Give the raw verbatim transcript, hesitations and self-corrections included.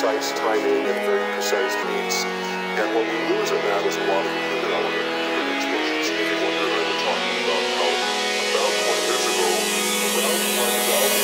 precise timing and very precise needs. And what we lose in that is a lot of human element in these patients. If you wonder, I was talking about how about twenty years ago, around one thousand